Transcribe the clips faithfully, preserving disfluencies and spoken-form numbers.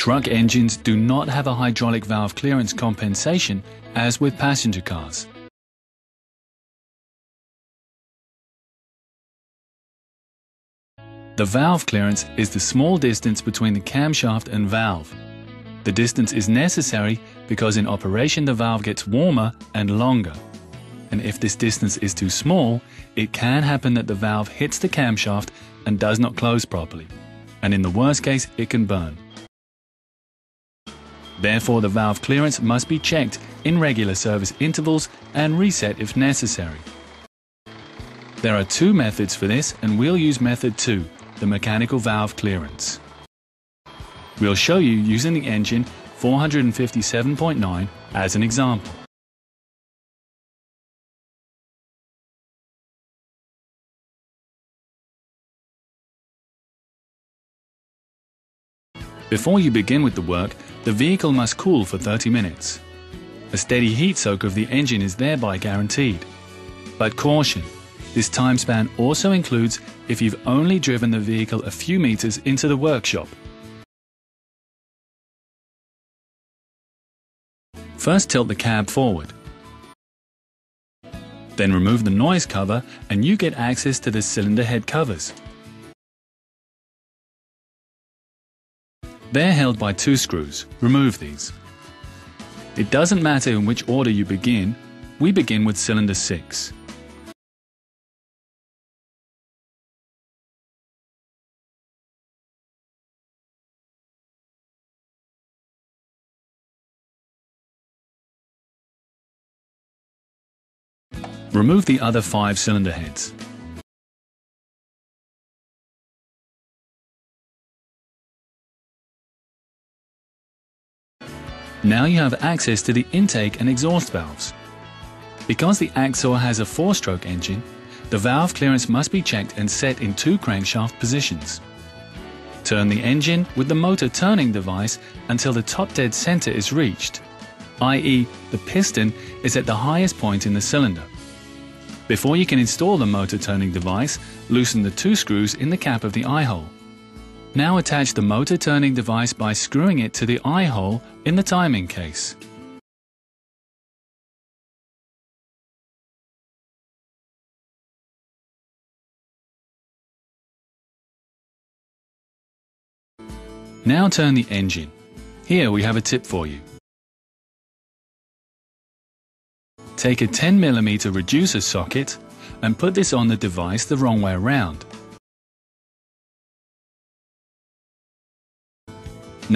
Truck engines do not have a hydraulic valve clearance compensation as with passenger cars. The valve clearance is the small distance between the camshaft and valve. The distance is necessary because in operation the valve gets warmer and longer. And if this distance is too small, it can happen that the valve hits the camshaft and does not close properly. And in the worst case, it can burn. Therefore, the valve clearance must be checked in regular service intervals and reset if necessary. There are two methods for this, and we'll use method two, the mechanical valve clearance. We'll show you using the engine four fifty-seven point nine as an example. Before you begin with the work, the vehicle must cool for thirty minutes. A steady heat soak of the engine is thereby guaranteed. But caution! This time span also includes if you've only driven the vehicle a few meters into the workshop. First, tilt the cab forward. Then remove the noise cover and you get access to the cylinder head covers. They're held by two screws. Remove these. It doesn't matter in which order you begin. We begin with cylinder six. Remove the other five cylinder heads. Now you have access to the intake and exhaust valves. Because the Axor has a four-stroke engine, the valve clearance must be checked and set in two crankshaft positions. Turn the engine with the motor turning device until the top dead center is reached, that is the piston is at the highest point in the cylinder. Before you can install the motor turning device, loosen the two screws in the cap of the eye hole. Now attach the motor turning device by screwing it to the eye hole in the timing case. Now turn the engine. Here we have a tip for you. Take a ten millimeter reducer socket and put this on the device the wrong way around.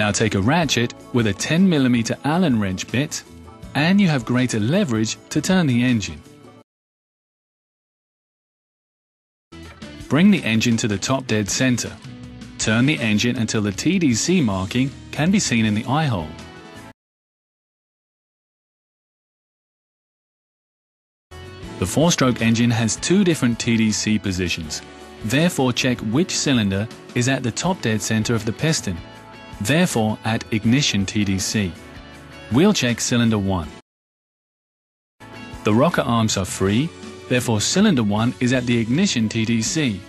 Now take a ratchet with a ten millimeter Allen wrench bit and you have greater leverage to turn the engine. Bring the engine to the top dead center. Turn the engine until the T D C marking can be seen in the eye hole. The four-stroke engine has two different T D C positions. Therefore, check which cylinder is at the top dead center of the piston. Therefore, at ignition T D C. We'll check cylinder one. The rocker arms are free. Therefore, cylinder one is at the ignition T D C.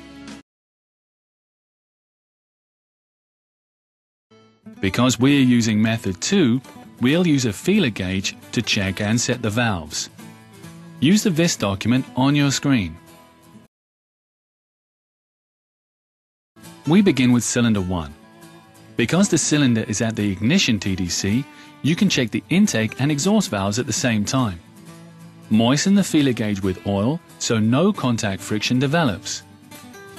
Because we're using method two, we'll use a feeler gauge to check and set the valves. Use the V I S document on your screen. We begin with cylinder one. Because the cylinder is at the ignition T D C, you can check the intake and exhaust valves at the same time. Moisten the feeler gauge with oil so no contact friction develops.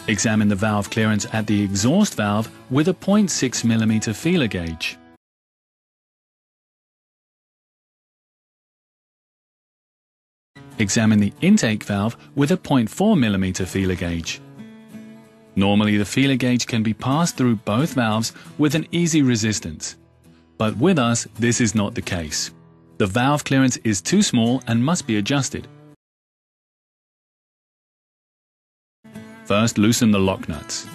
Examine the valve clearance at the exhaust valve with a zero point six millimeter feeler gauge. Examine the intake valve with a zero point four millimeter feeler gauge. Normally, the feeler gauge can be passed through both valves with an easy resistance. But with us, this is not the case. The valve clearance is too small and must be adjusted. First, loosen the lock nuts.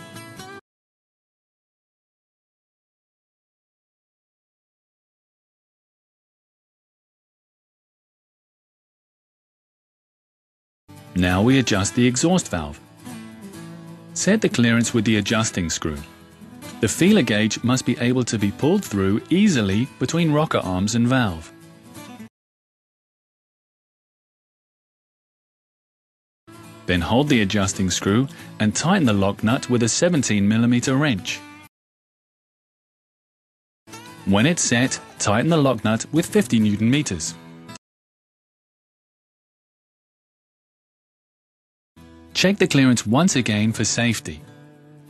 Now we adjust the exhaust valve. Set the clearance with the adjusting screw. The feeler gauge must be able to be pulled through easily between rocker arms and valve. Then hold the adjusting screw and tighten the lock nut with a seventeen millimeter wrench. When it's set, tighten the lock nut with fifty newton meters. Check the clearance once again for safety,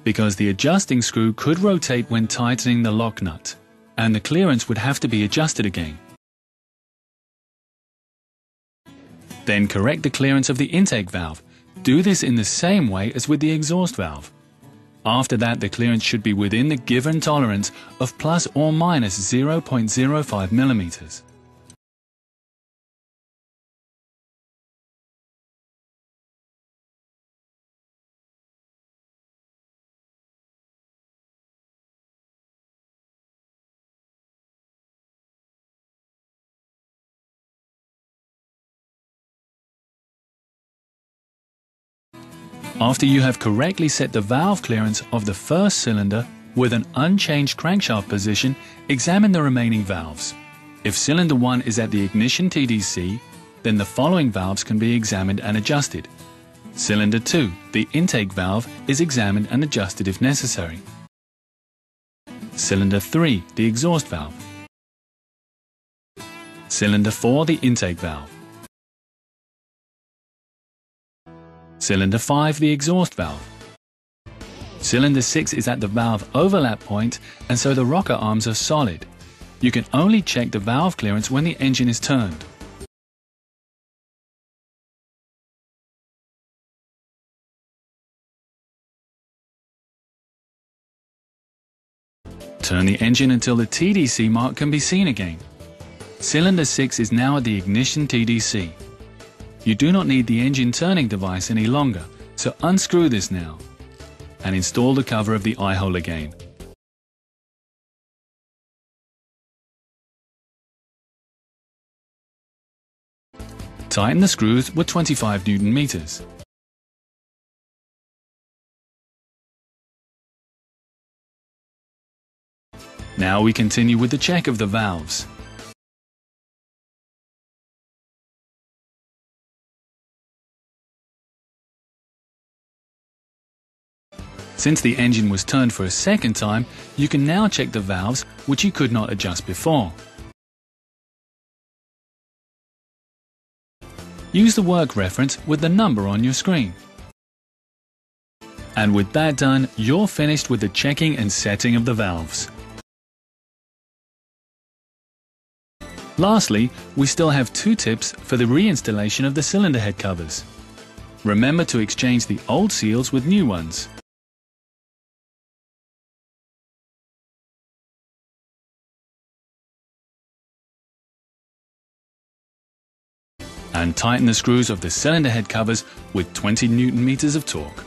because the adjusting screw could rotate when tightening the lock nut, and the clearance would have to be adjusted again. Then correct the clearance of the intake valve. Do this in the same way as with the exhaust valve. After that, the clearance should be within the given tolerance of plus or minus zero point zero five millimeters. After you have correctly set the valve clearance of the first cylinder with an unchanged crankshaft position, examine the remaining valves. If cylinder one is at the ignition T D C, then the following valves can be examined and adjusted. Cylinder two, the intake valve, is examined and adjusted if necessary. Cylinder three, the exhaust valve. Cylinder four, the intake valve. Cylinder five, the exhaust valve. Cylinder six is at the valve overlap point, and so the rocker arms are solid. You can only check the valve clearance when the engine is turned. Turn the engine until the T D C mark can be seen again. Cylinder six is now at the ignition T D C. You do not need the engine turning device any longer, so unscrew this now and install the cover of the eye hole again. Tighten the screws with twenty-five newton meters. Now we continue with the check of the valves. Since the engine was turned for a second time, you can now check the valves, which you could not adjust before. Use the work reference with the number on your screen. And with that done, you're finished with the checking and setting of the valves. Lastly, we still have two tips for the reinstallation of the cylinder head covers. Remember to exchange the old seals with new ones. And tighten the screws of the cylinder head covers with twenty newton meters of torque.